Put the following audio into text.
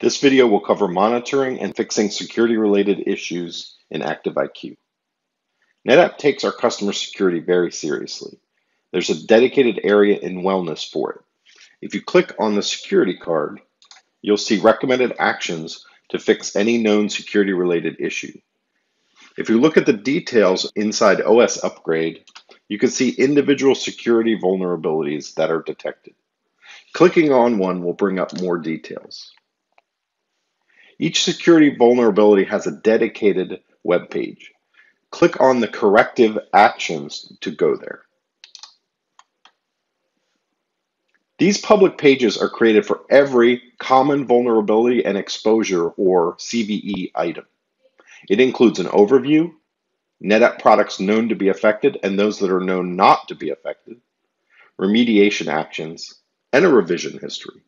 This video will cover monitoring and fixing security-related issues in Active IQ. NetApp takes our customer security very seriously. There's a dedicated area in Wellness for it. If you click on the security card, you'll see recommended actions to fix any known security-related issue. If you look at the details inside OS Upgrade, you can see individual security vulnerabilities that are detected. Clicking on one will bring up more details. Each security vulnerability has a dedicated web page. Click on the corrective actions to go there. These public pages are created for every common vulnerability and exposure, or CVE, item. It includes an overview, NetApp products known to be affected and those that are known not to be affected, remediation actions, and a revision history.